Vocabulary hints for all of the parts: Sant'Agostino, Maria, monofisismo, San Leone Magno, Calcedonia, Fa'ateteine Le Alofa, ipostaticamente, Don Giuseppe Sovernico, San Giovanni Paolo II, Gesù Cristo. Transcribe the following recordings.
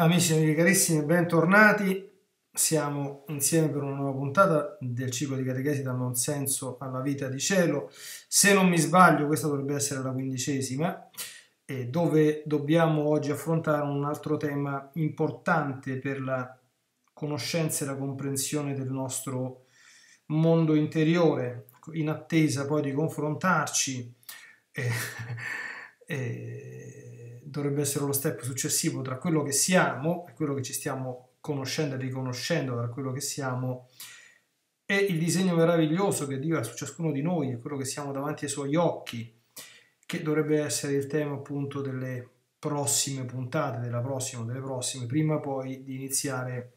Amici e amiche carissimi, bentornati. Siamo insieme per una nuova puntata del ciclo di catechesi dal non senso alla vita di cielo. Se non mi sbaglio, questa dovrebbe essere la 15ª, dove dobbiamo oggi affrontare un altro tema importante per la conoscenza e la comprensione del nostro mondo interiore, in attesa poi di confrontarci. Dovrebbe essere lo step successivo tra quello che siamo e quello che ci stiamo conoscendo e riconoscendo tra quello che siamo e il disegno meraviglioso che Dio ha su ciascuno di noi e quello che siamo davanti ai suoi occhi, che dovrebbe essere il tema appunto delle prossime puntate, delle prossime, prima poi di iniziare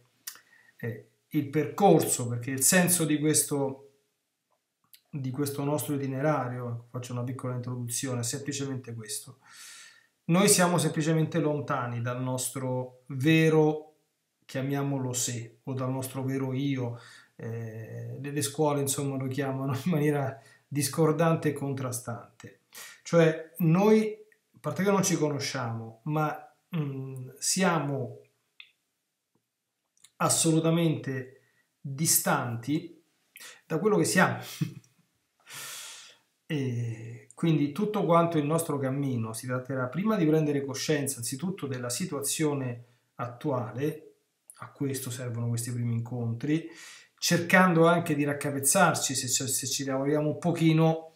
il percorso, perché il senso di questo nostro itinerario, faccio una piccola introduzione, è semplicemente questo. Noi siamo semplicemente lontani dal nostro vero, chiamiamolo sé, o dal nostro vero io. Le scuole insomma lo chiamano in maniera discordante e contrastante. Cioè noi, a parte che non ci conosciamo, ma siamo assolutamente distanti da quello che siamo. Quindi tutto quanto il nostro cammino si tratterà prima di prendere coscienza anzitutto della situazione attuale, a questo servono questi primi incontri, cercando anche di raccapezzarci, se ci lavoriamo un pochino,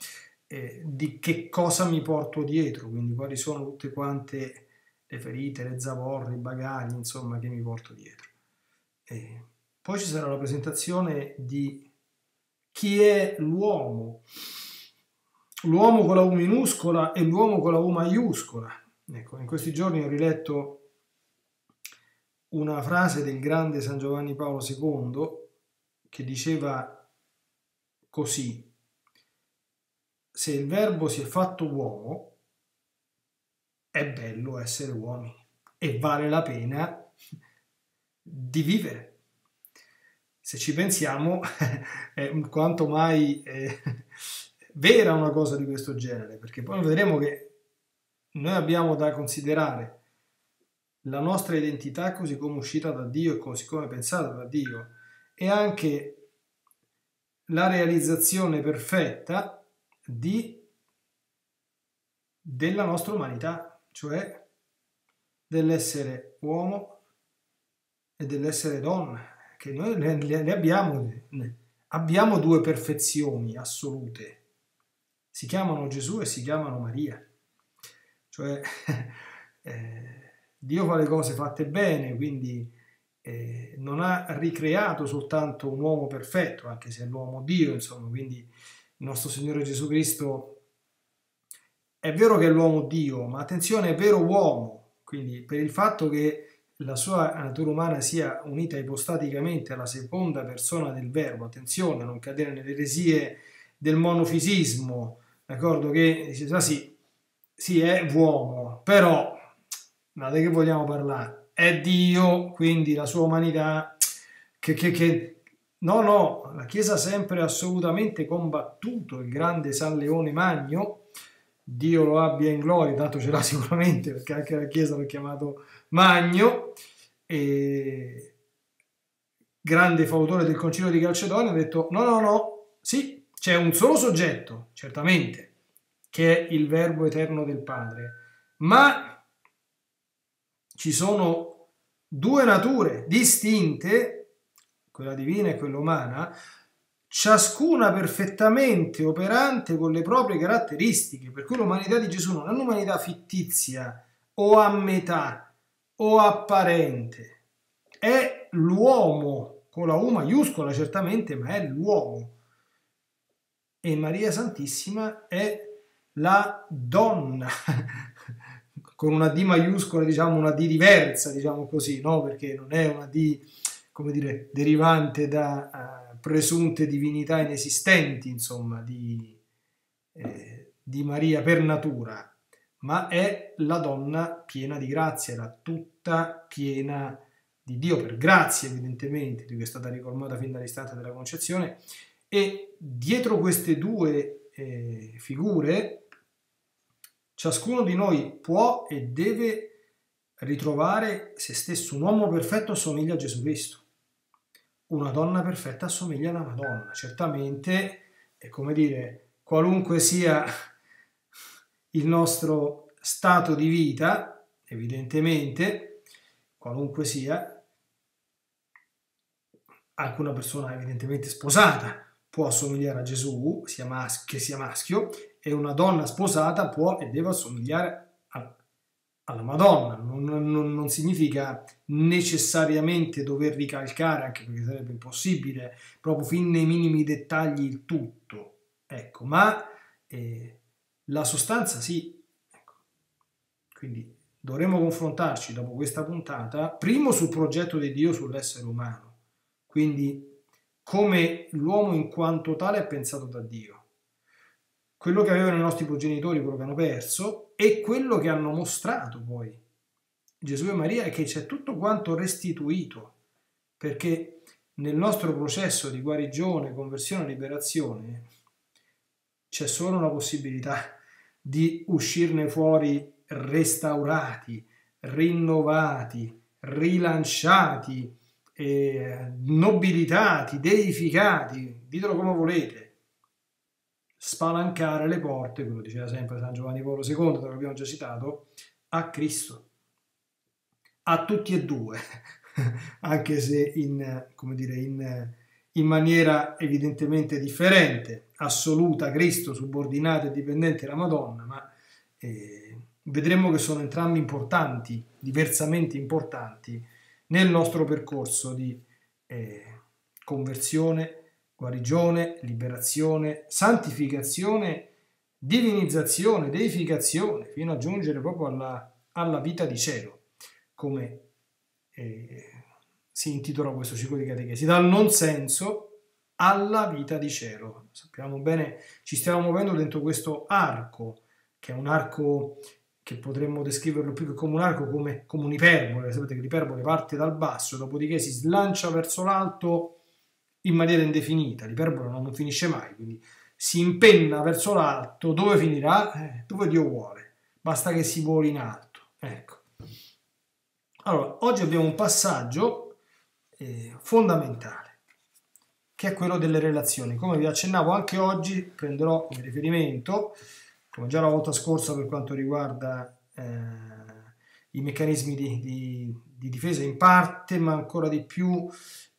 di che cosa mi porto dietro, quindi quali sono tutte quante le ferite, le zavorre, i bagagli, insomma, che mi porto dietro. Poi ci sarà la presentazione di chi è l'uomo, l'uomo con la U minuscola e l'uomo con la U maiuscola. Ecco, in questi giorni ho riletto una frase del grande San Giovanni Paolo II che diceva così: se il Verbo si è fatto uomo, è bello essere uomini e vale la pena di vivere. Se ci pensiamo, è quanto mai vera una cosa di questo genere, perché poi vedremo che noi abbiamo da considerare la nostra identità così come uscita da Dio e così come pensata da Dio, e anche la realizzazione perfetta della nostra umanità, cioè dell'essere uomo e dell'essere donna, che noi abbiamo due perfezioni assolute. Si chiamano Gesù e si chiamano Maria, cioè Dio fa le cose fatte bene, quindi non ha ricreato soltanto un uomo perfetto, anche se è l'uomo Dio, insomma, quindi il nostro Signore Gesù Cristo è vero che è l'uomo Dio, ma attenzione, è vero uomo, quindi per il fatto che la sua natura umana sia unita ipostaticamente alla seconda persona del Verbo, attenzione a non cadere nelle eresie del monofisismo, d'accordo, che dice, ah, sì, è uomo, però ma di che vogliamo parlare? È Dio, quindi la sua umanità, no, la Chiesa ha sempre assolutamente combattuto il grande San Leone Magno, Dio lo abbia in gloria, tanto ce l'ha sicuramente, perché anche la Chiesa l'ha chiamato Magno, e grande fautore del concilio di Calcedonia, ha detto, no, sì, c'è un solo soggetto, certamente, che è il Verbo eterno del Padre, ma ci sono due nature distinte, quella divina e quella umana, ciascuna perfettamente operante con le proprie caratteristiche, per cui l'umanità di Gesù non è un'umanità fittizia o a metà o apparente, è l'uomo, con la U maiuscola certamente, ma è l'uomo. E Maria Santissima è la donna, con una D maiuscola, diciamo una D diversa, diciamo così, no? Perché non è una D, come dire, derivante da presunte divinità inesistenti, insomma, di Maria per natura, ma è la donna piena di grazia, la tutta piena di Dio, per grazia evidentemente, di cui è stata ricolmata fin dall'istante della concezione. E dietro queste due figure ciascuno di noi può e deve ritrovare se stesso. Un uomo perfetto assomiglia a Gesù Cristo, una donna perfetta assomiglia alla Madonna. Certamente è come dire, qualunque sia il nostro stato di vita, evidentemente, qualunque sia, anche una persona evidentemente sposata può assomigliare a Gesù, che sia maschio, e una donna sposata può e deve assomigliare alla Madonna. Non significa necessariamente dover ricalcare, anche perché sarebbe impossibile, proprio fin nei minimi dettagli il tutto. Ecco, ma la sostanza sì. Ecco. Quindi dovremo confrontarci dopo questa puntata, primo sul progetto di Dio sull'essere umano. Quindi come l'uomo in quanto tale è pensato da Dio, quello che avevano i nostri progenitori, quello che hanno perso, e quello che hanno mostrato poi Gesù e Maria, è che c'è tutto quanto restituito, perché nel nostro processo di guarigione, conversione e liberazione c'è solo una possibilità di uscirne fuori restaurati, rinnovati, rilanciati, nobilitati, deificati, ditelo come volete, spalancare le porte, come diceva sempre San Giovanni Paolo II, che abbiamo già citato, a Cristo, a tutti e due, anche se in, come dire, in maniera evidentemente differente, assoluta Cristo, subordinata e dipendente la Madonna, ma vedremo che sono entrambi importanti, diversamente importanti, nel nostro percorso di conversione, guarigione, liberazione, santificazione, divinizzazione, deificazione, fino a giungere proprio alla vita di cielo, come si intitola questo ciclo di catechesi, dal non senso alla vita di cielo. Sappiamo bene, ci stiamo muovendo dentro questo arco, che è un arco che potremmo descriverlo più che come un arco, come un'iperbole. Sapete che l'iperbole parte dal basso, dopodiché si slancia verso l'alto in maniera indefinita. L'iperbole non finisce mai, quindi si impenna verso l'alto. Dove finirà? Dove Dio vuole. Basta che si voli in alto. Ecco. Allora, oggi abbiamo un passaggio fondamentale, che è quello delle relazioni. Come vi accennavo, anche oggi prenderò in riferimento, come già la volta scorsa per quanto riguarda i meccanismi di difesa in parte, ma ancora di più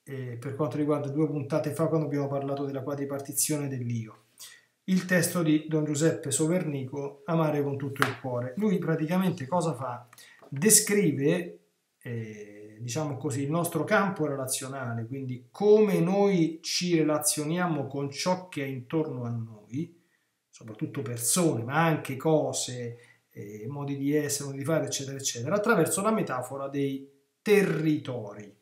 per quanto riguarda due puntate fa, quando abbiamo parlato della quadripartizione dell'io, il testo di Don Giuseppe Sovernico, Amare con tutto il cuore. Lui praticamente cosa fa? Descrive, diciamo così, il nostro campo relazionale, quindi come noi ci relazioniamo con ciò che è intorno a noi, soprattutto persone, ma anche cose, modi di essere, modi di fare, eccetera, eccetera, attraverso la metafora dei territori.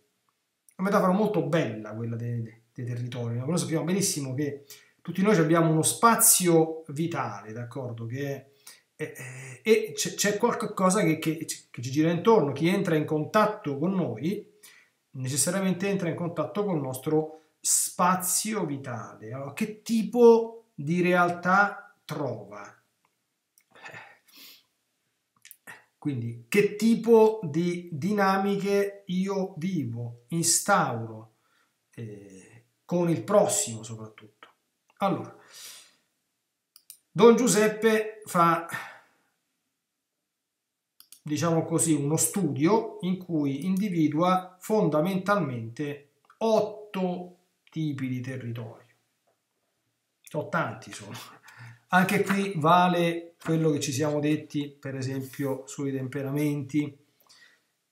Una metafora molto bella, quella dei territori, ma noi sappiamo benissimo che tutti noi abbiamo uno spazio vitale, d'accordo? E c'è qualcosa che ci gira intorno. Chi entra in contatto con noi necessariamente entra in contatto con il nostro spazio vitale. Allora, che tipo di realtà trova? Quindi che tipo di dinamiche io vivo, instauro con il prossimo soprattutto? Allora, Don Giuseppe fa, diciamo così, uno studio in cui individua fondamentalmente 8 tipi di territori. Tanti sono. Anche qui vale quello che ci siamo detti, per esempio, sui temperamenti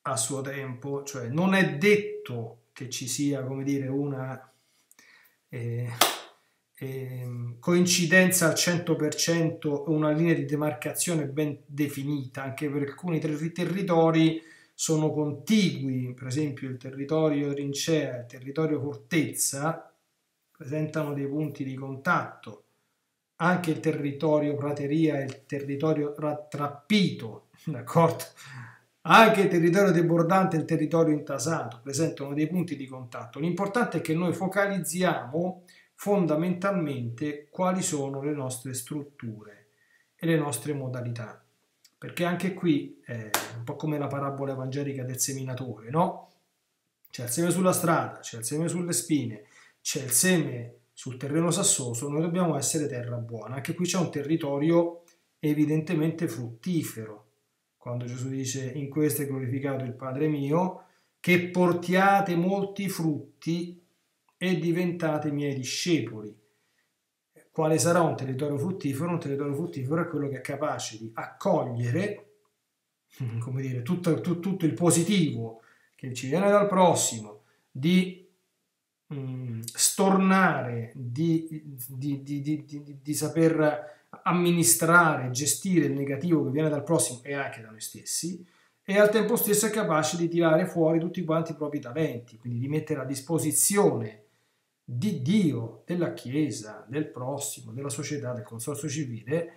a suo tempo, cioè non è detto che ci sia, come dire, una coincidenza al 100%, una linea di demarcazione ben definita, anche per alcuni territori sono contigui, per esempio il territorio trincea, il territorio fortezza, presentano dei punti di contatto, anche il territorio prateria e il territorio rattrappito, d'accordo? Anche il territorio debordante e il territorio intasato presentano dei punti di contatto. L'importante è che noi focalizziamo fondamentalmente quali sono le nostre strutture e le nostre modalità. Perché anche qui è un po' come la parabola evangelica del seminatore, no? C'è il seme sulla strada, c'è il seme sulle spine, c'è il seme sul terreno sassoso, noi dobbiamo essere terra buona. Anche qui c'è un territorio evidentemente fruttifero. Quando Gesù dice in questo è glorificato il Padre mio, che portiate molti frutti e diventate miei discepoli. Quale sarà un territorio fruttifero? Un territorio fruttifero è quello che è capace di accogliere, come dire, tutto il positivo che ci viene dal prossimo, di stornare, di saper amministrare, gestire il negativo che viene dal prossimo e anche da noi stessi, e al tempo stesso è capace di tirare fuori tutti quanti i propri talenti, quindi di mettere a disposizione di Dio, della Chiesa, del prossimo, della società, del consorzio civile,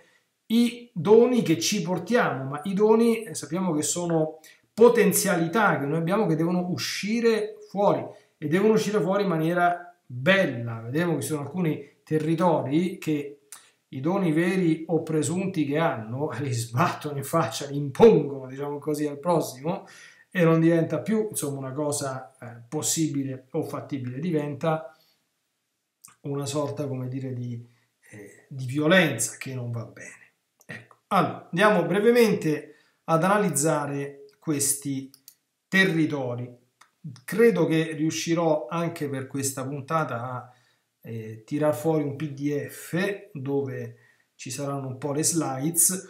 i doni che ci portiamo, ma i doni sappiamo che sono potenzialità che noi abbiamo che devono uscire fuori e devono uscire fuori in maniera bella. Vediamo che ci sono alcuni territori che i doni veri o presunti che hanno li sbattono in faccia, li impongono, diciamo così, al prossimo e non diventa più insomma una cosa possibile o fattibile, diventa una sorta, come dire, di violenza che non va bene. Ecco. Allora, andiamo brevemente ad analizzare questi territori. Credo che riuscirò anche per questa puntata a tirar fuori un PDF dove ci saranno un po' le slides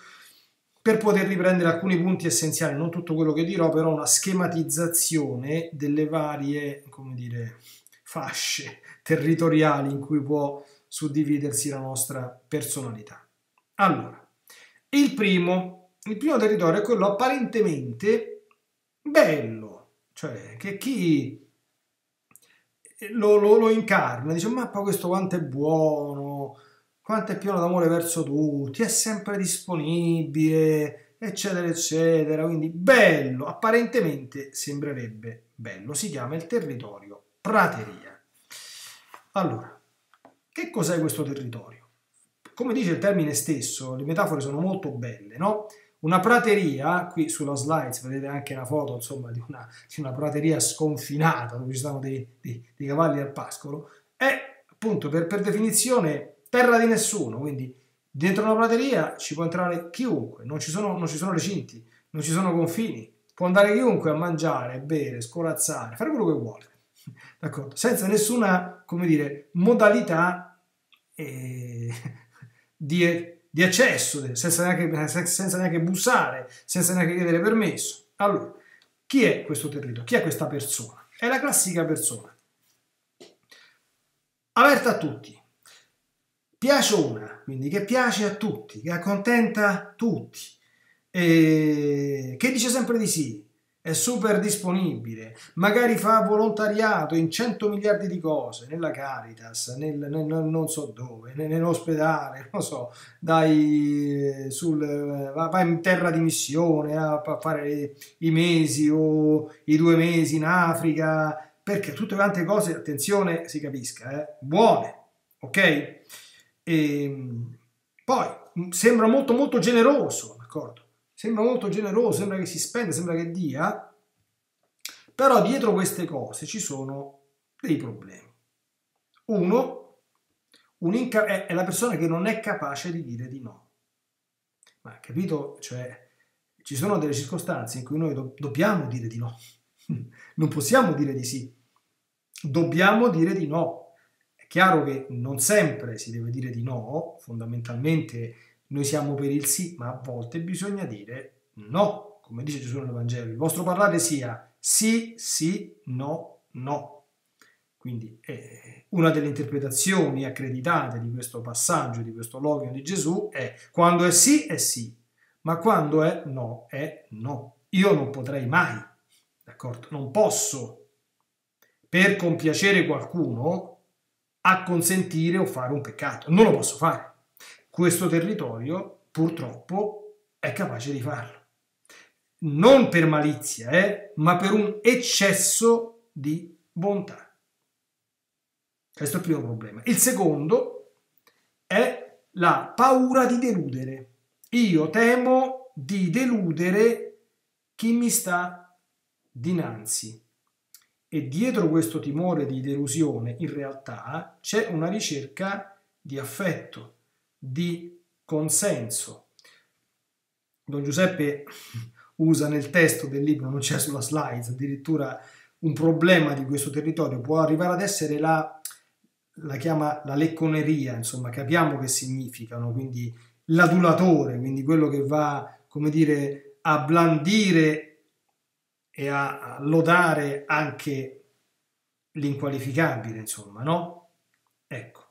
per poter riprendere alcuni punti essenziali, non tutto quello che dirò, però una schematizzazione delle varie, come dire, fasce territoriali in cui può suddividersi la nostra personalità. Allora, il primo territorio è quello apparentemente bello, cioè che chi lo incarna dice ma poi questo quanto è buono, quanto è pieno d'amore verso tutti, è sempre disponibile, eccetera, eccetera. Quindi bello, apparentemente sembrerebbe bello, si chiama il territorio prateria. Allora, che cos'è questo territorio? Come dice il termine stesso, le metafore sono molto belle, no? Una prateria, qui sulla slide vedete anche una foto, insomma, di una prateria sconfinata, dove ci stanno dei cavalli al pascolo, è appunto per definizione terra di nessuno, quindi dentro una prateria ci può entrare chiunque, non ci sono recinti, non ci sono confini, può andare chiunque a mangiare, bere, scolazzare, fare quello che vuole. D'accordo? Senza nessuna, come dire, modalità di accesso, senza neanche bussare, senza neanche chiedere permesso. Allora, chi è questo territorio? Chi è questa persona? È la classica persona aperta a tutti, piaciona, quindi che piace a tutti, che accontenta tutti, che dice sempre di sì, è super disponibile, magari fa volontariato in 100 miliardi di cose, nella Caritas, non so dove, nell'ospedale, non so, va in terra di missione a fare i mesi o i 2 mesi in Africa, perché tutte quante cose, attenzione, si capisca, buone, ok? E poi sembra molto molto generoso, d'accordo? Sembra molto generoso, sembra che si spende, sembra che dia, però dietro queste cose ci sono dei problemi. Uno, è la persona che non è capace di dire di no. Ma capito? Cioè, ci sono delle circostanze in cui noi dobbiamo dire di no. Non possiamo dire di sì. Dobbiamo dire di no. È chiaro che non sempre si deve dire di no, fondamentalmente. Noi siamo per il sì, ma a volte bisogna dire no, come dice Gesù nel Vangelo. Il vostro parlare sia sì, sì, no, no. Quindi una delle interpretazioni accreditate di questo passaggio, di questo logos di Gesù, è quando è sì, ma quando è no. Io non potrei mai, d'accordo? Non posso, per compiacere qualcuno, acconsentire o fare un peccato. Non lo posso fare. Questo territorio purtroppo è capace di farlo, non per malizia, ma per un eccesso di bontà. Questo è il primo problema. Il secondo è la paura di deludere. Io temo di deludere chi mi sta dinanzi. E dietro questo timore di delusione, in realtà, c'è una ricerca di affetto, di consenso. Don Giuseppe usa nel testo del libro, non c'è sulla slide, addirittura un problema di questo territorio, può arrivare ad essere la chiama la lecconeria, insomma, capiamo che significano, quindi l'adulatore, quindi quello che va, come dire, a blandire e a lodare anche l'inqualificabile, insomma, no? Ecco.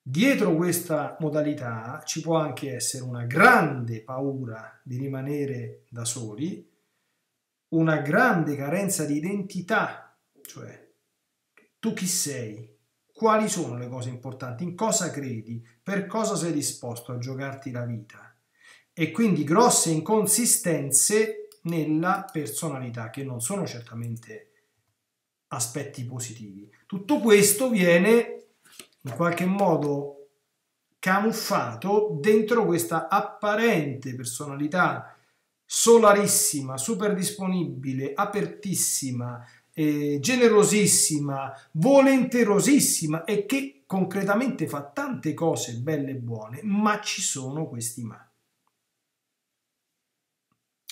Dietro questa modalità ci può anche essere una grande paura di rimanere da soli, una grande carenza di identità, cioè tu chi sei? Quali sono le cose importanti? In cosa credi? Per cosa sei disposto a giocarti la vita? E quindi grosse inconsistenze nella personalità, che non sono certamente aspetti positivi. Tutto questo viene in qualche modo camuffato dentro questa apparente personalità solarissima, super disponibile, apertissima, generosissima, volenterosissima, e che concretamente fa tante cose belle e buone, ma ci sono questi ma.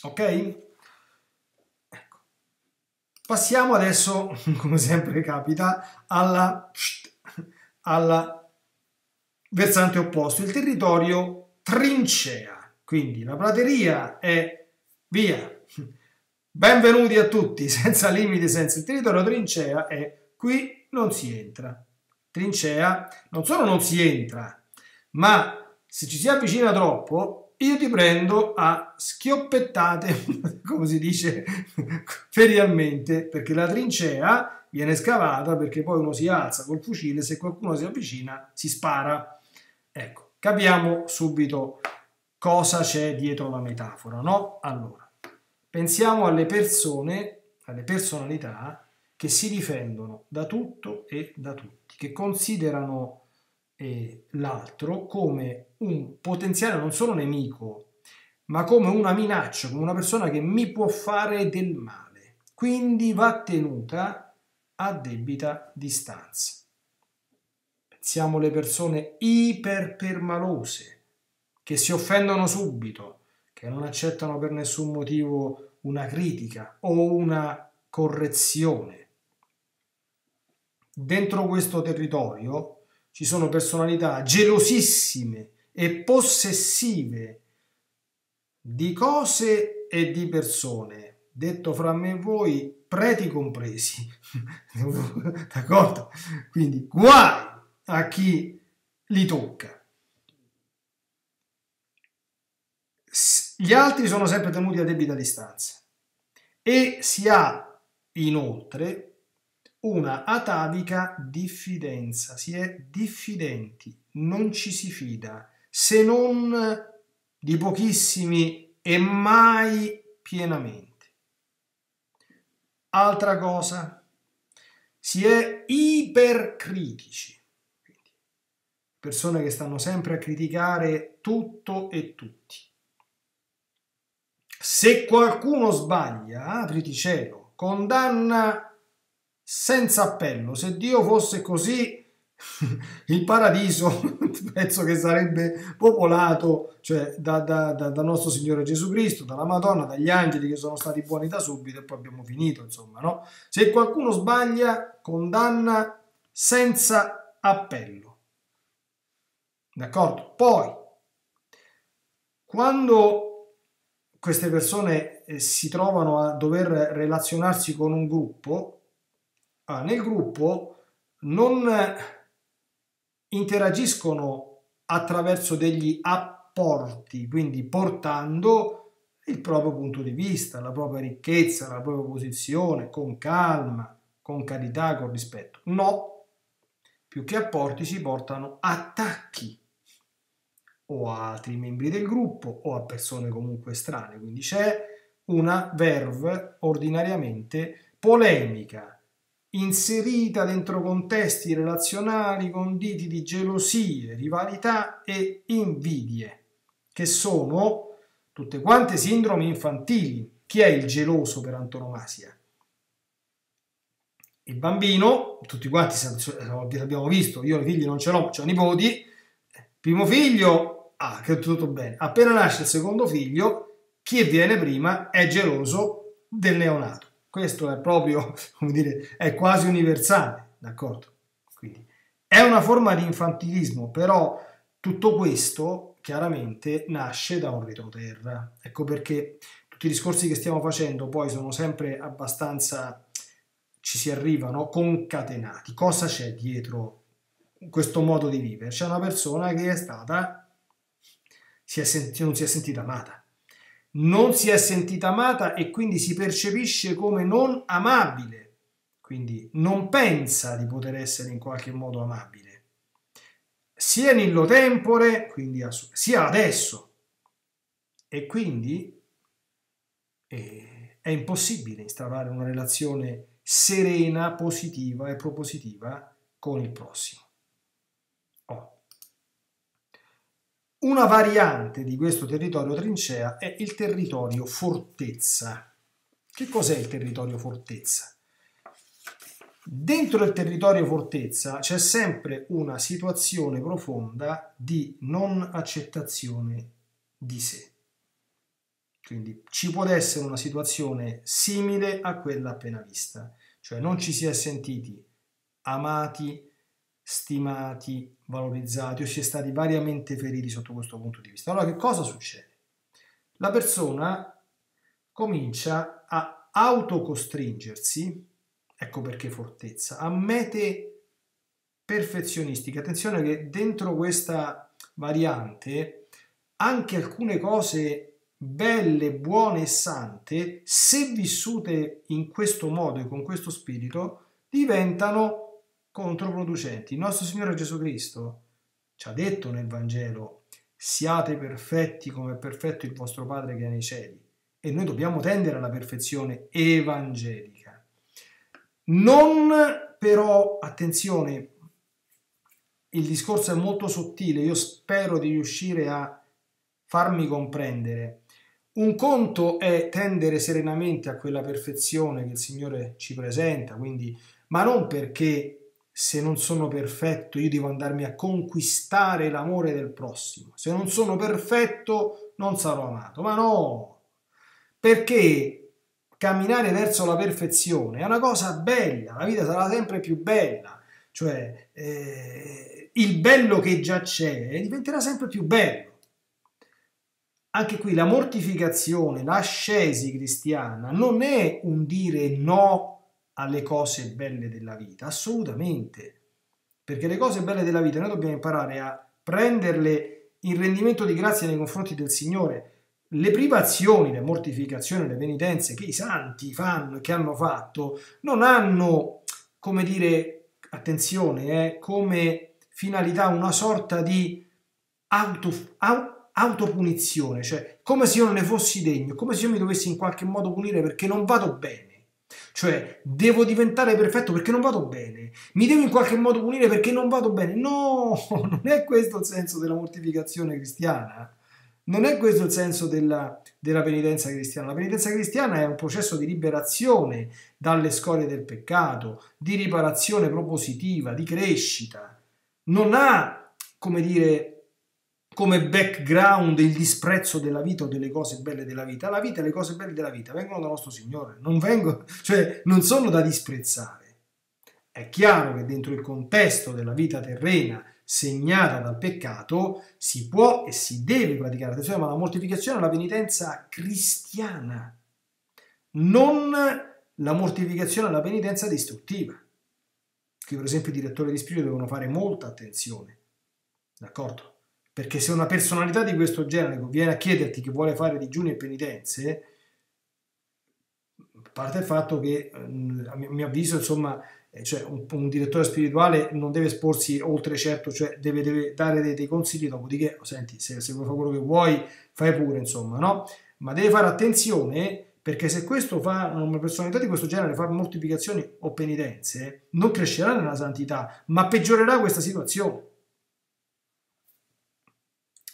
Ok? Ecco. Passiamo adesso, come sempre capita, alla versante opposto, il territorio trincea, quindi la prateria è via. Benvenuti a tutti, senza limiti, senza il territorio trincea è qui non si entra. Trincea non solo non si entra, ma se ci si avvicina troppo io ti prendo a schioppettate, come si dice ferialmente, perché la trincea viene scavata perché poi uno si alza col fucile, se qualcuno si avvicina si spara. Ecco, capiamo subito cosa c'è dietro la metafora, no? Allora, pensiamo alle persone, alle personalità che si difendono da tutto e da tutti, che considerano l'altro come un potenziale non solo nemico, ma come una minaccia, come una persona che mi può fare del male. Quindi va tenuta a debita distanza. Pensiamo alle persone iperpermalose, che si offendono subito, che non accettano per nessun motivo una critica o una correzione. Dentro questo territorio ci sono personalità gelosissime e possessive di cose e di persone, detto fra me e voi, preti compresi. D'accordo? Quindi guai a chi li tocca. Gli altri sono sempre tenuti a debita distanza e si ha inoltre una atavica diffidenza, si è diffidenti, non ci si fida se non di pochissimi e mai pienamente. Altra cosa, si è ipercritici, quindi persone che stanno sempre a criticare tutto e tutti. Se qualcuno sbaglia, apriti cielo, condanna senza appello. Se Dio fosse così, il paradiso penso che sarebbe popolato, cioè, da nostro Signore Gesù Cristo, dalla Madonna, dagli angeli che sono stati buoni da subito e poi abbiamo finito, insomma, no? Se qualcuno sbaglia, condanna senza appello. D'accordo? Poi, quando queste persone si trovano a dover relazionarsi con un gruppo, nel gruppo non interagiscono attraverso degli apporti, quindi portando il proprio punto di vista, la propria ricchezza, la propria posizione, con calma, con carità, con rispetto. No, più che apporti si portano attacchi, o a altri membri del gruppo, o a persone comunque strane. Quindi c'è una verve ordinariamente polemica, inserita dentro contesti relazionali conditi di gelosie, rivalità e invidie. che sono tutte quante sindrome infantili. Chi è il geloso per antonomasia? Il bambino, tutti quanti l'abbiamo visto, io i figli non ce l'ho, ho nipoti, primo figlio, ah, che è tutto bene. Appena nasce il secondo figlio, chi viene prima è geloso del neonato. Questo è proprio, come dire, è quasi universale, d'accordo? Quindi è una forma di infantilismo, però tutto questo chiaramente nasce da un retroterra. Ecco perché tutti i discorsi che stiamo facendo poi sono sempre abbastanza... ci si arrivano concatenati. Cosa c'è dietro questo modo di vivere? C'è una persona che è stata, non si è sentita amata. Non si è sentita amata e quindi si percepisce come non amabile. Quindi non pensa di poter essere in qualche modo amabile. Sia in illo tempore, quindi sia adesso. E quindi è impossibile instaurare una relazione serena, positiva e propositiva con il prossimo. Oh. Una variante di questo territorio trincea è il territorio fortezza. Che cos'è il territorio fortezza? Dentro il territorio fortezza c'è sempre una situazione profonda di non accettazione di sé. Quindi ci può essere una situazione simile a quella appena vista, cioè non ci si è sentiti amati, stimati, valorizzati o si è stati variamente feriti sotto questo punto di vista. Allora che cosa succede? La persona comincia a autocostringersi, ecco perché fortezza, a mete perfezionistiche. Attenzione che dentro questa variante anche alcune cose belle, buone e sante, se vissute in questo modo e con questo spirito, diventano controproducenti. Il nostro Signore Gesù Cristo ci ha detto nel Vangelo: siate perfetti come è perfetto il vostro Padre che è nei cieli. E noi dobbiamo tendere alla perfezione evangelica. Non però, attenzione, il discorso è molto sottile, io spero di riuscire a farmi comprendere. Un conto è tendere serenamente a quella perfezione che il Signore ci presenta, quindi, ma non perché se non sono perfetto io devo andarmi a conquistare l'amore del prossimo, se non sono perfetto non sarò amato, ma no, perché camminare verso la perfezione è una cosa bella, la vita sarà sempre più bella, cioè il bello che già c'è diventerà sempre più bello. Anche qui la mortificazione, l'ascesi cristiana, non è un dire no alle cose belle della vita, assolutamente, perché le cose belle della vita noi dobbiamo imparare a prenderle in rendimento di grazia nei confronti del Signore. Le privazioni, le mortificazioni, le penitenze che i santi fanno, che hanno fatto, non hanno, come dire, attenzione, come finalità una sorta di autopunizione, cioè come se io non ne fossi degno, come se io mi dovessi in qualche modo punire perché non vado bene, cioè devo diventare perfetto perché non vado bene, mi devo in qualche modo punire perché non vado bene. No, non è questo il senso della mortificazione cristiana, non è questo il senso della penitenza cristiana. La penitenza cristiana è un processo di liberazione dalle scorie del peccato, di riparazione propositiva, di crescita, non ha, come dire, come background il disprezzo della vita o delle cose belle della vita. La vita e le cose belle della vita vengono dal nostro Signore, non sono da disprezzare. È chiaro che dentro il contesto della vita terrena segnata dal peccato si può e si deve praticare, attenzione, ma la mortificazione è la penitenza cristiana, non la mortificazione è la penitenza distruttiva, che per esempio i direttori di spirito devono fare molta attenzione, d'accordo? Perché se una personalità di questo genere viene a chiederti che vuole fare digiuni e penitenze, a parte il fatto che, a mio avviso, insomma, cioè un direttore spirituale non deve esporsi oltre certo, cioè deve dare dei consigli, dopodiché, senti, se vuoi fare quello che vuoi, fai pure, insomma, no? Ma deve fare attenzione, perché se questo fa una personalità di questo genere, fa mortificazioni o penitenze, non crescerà nella santità, ma peggiorerà questa situazione.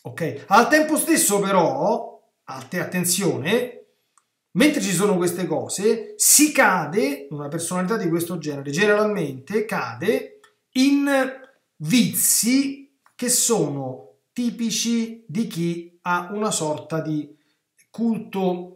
Ok? Al tempo stesso però, attenzione, mentre ci sono queste cose, si cade, una personalità di questo genere, generalmente cade in vizi che sono tipici di chi ha una sorta di culto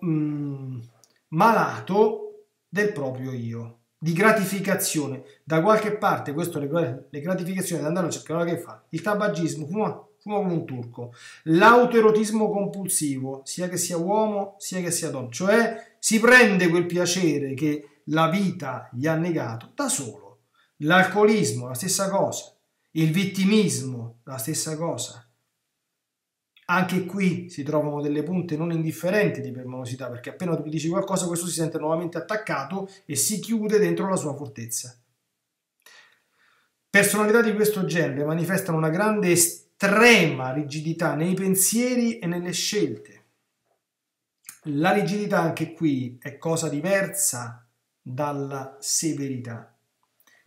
malato del proprio io, di gratificazione. Da qualche parte, questo le gratificazioni, andare a cercare che fa, il tabagismo, fuma come un turco, l'autoerotismo compulsivo, sia che sia uomo, sia che sia donna, cioè si prende quel piacere che la vita gli ha negato da solo, l'alcolismo, la stessa cosa, il vittimismo, la stessa cosa. Anche qui si trovano delle punte non indifferenti di permalosità, perché appena tu gli dici qualcosa, questo si sente nuovamente attaccato e si chiude dentro la sua fortezza. Personalità di questo genere manifestano una grande, estrema rigidità nei pensieri e nelle scelte. La rigidità anche qui è cosa diversa dalla severità,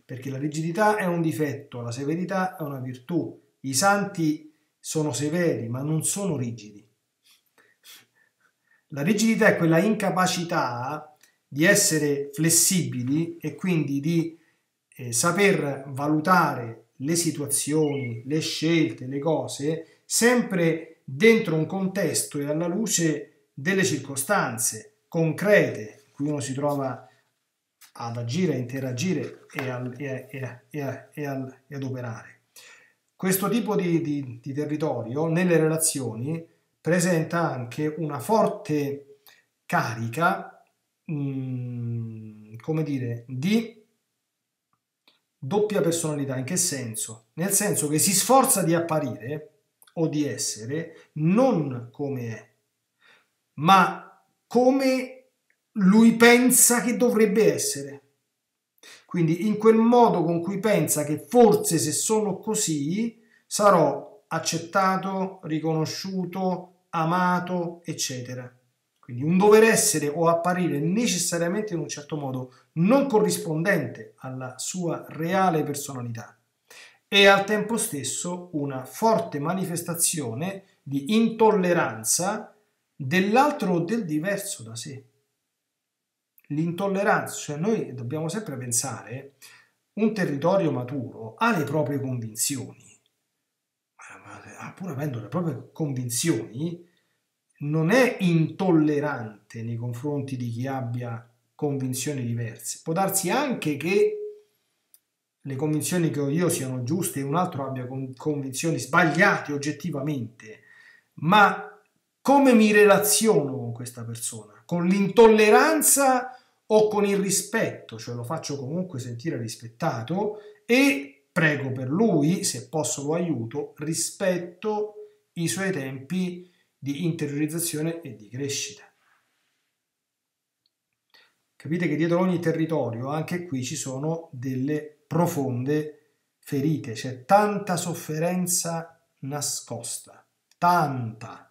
perché la rigidità è un difetto, la severità è una virtù. I santi sono severi, ma non sono rigidi. La rigidità è quella incapacità di essere flessibili e quindi di saper valutare le situazioni, le scelte, le cose, sempre dentro un contesto e alla luce delle circostanze concrete in cui uno si trova ad agire, a interagire e ad operare. Questo tipo di territorio nelle relazioni presenta anche una forte carica, come dire, di doppia personalità. In che senso? Nel senso che si sforza di apparire o di essere non come è, ma come lui pensa che dovrebbe essere. Quindi in quel modo con cui pensa che forse se sono così sarò accettato, riconosciuto, amato, eccetera. Quindi un dover essere o apparire necessariamente in un certo modo non corrispondente alla sua reale personalità e al tempo stesso una forte manifestazione di intolleranza dell'altro o del diverso da sé. L'intolleranza, cioè noi dobbiamo sempre pensare, un territorio maturo ha le proprie convinzioni, ma pur avendo le proprie convinzioni non è intollerante nei confronti di chi abbia convinzioni diverse. Può darsi anche che le convinzioni che ho io siano giuste e un altro abbia convinzioni sbagliate oggettivamente, ma come mi relaziono con questa persona? Con l'intolleranza o con il rispetto? Cioè lo faccio comunque sentire rispettato e prego per lui, se posso lo aiuto, rispetto i suoi tempi di interiorizzazione e di crescita. Capite che dietro ogni territorio, anche qui, ci sono delle profonde ferite, c'è tanta sofferenza nascosta, tanta,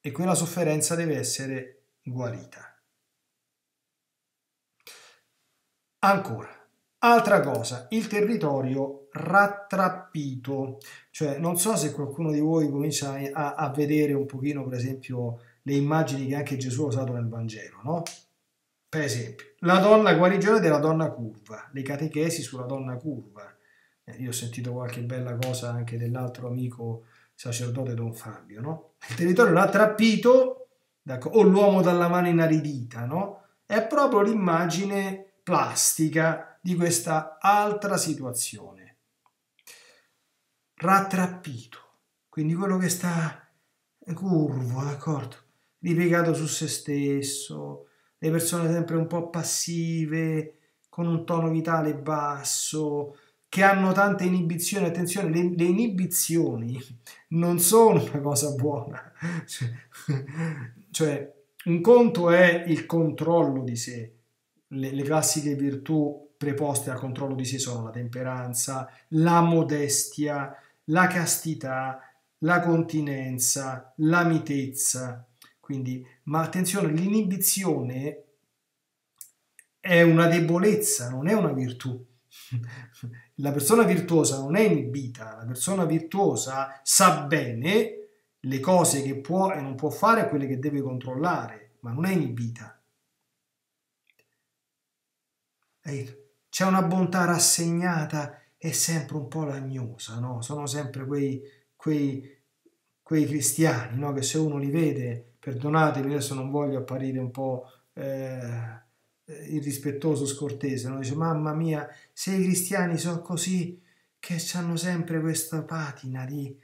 e quella sofferenza deve essere guarita. Ancora, altra cosa, il territorio rattrappito, cioè non so se qualcuno di voi comincia a vedere un pochino, per esempio, le immagini che anche Gesù ha usato nel Vangelo, no? Per esempio, la guarigione della donna curva, le catechesi sulla donna curva. Io ho sentito qualche bella cosa anche dell'altro amico sacerdote Don Fabio, no? Il territorio rattrappito, o l'uomo dalla mano inaridita, no? È proprio l'immagine plastica di questa altra situazione. Rattrappito, quindi quello che sta curvo, d'accordo? Ripiegato su se stesso, le persone sempre un po' passive, con un tono vitale basso, che hanno tante inibizioni. Attenzione, le inibizioni non sono una cosa buona, cioè un conto è il controllo di sé, le classiche virtù preposte al controllo di sé sono la temperanza, la modestia, la castità, la continenza, la mitezza, quindi, ma attenzione, l'inibizione è una debolezza, non è una virtù. La persona virtuosa non è inibita, la persona virtuosa sa bene le cose che può e non può fare e quelle che deve controllare, ma non è inibita. C'è una bontà rassegnata e sempre un po' lagnosa, no? Sono sempre quei cristiani, no? Che se uno li vede, perdonatemi, adesso non voglio apparire un po' irrispettoso, scortese, no? Dice, mamma mia, se i cristiani sono così, che hanno sempre questa patina di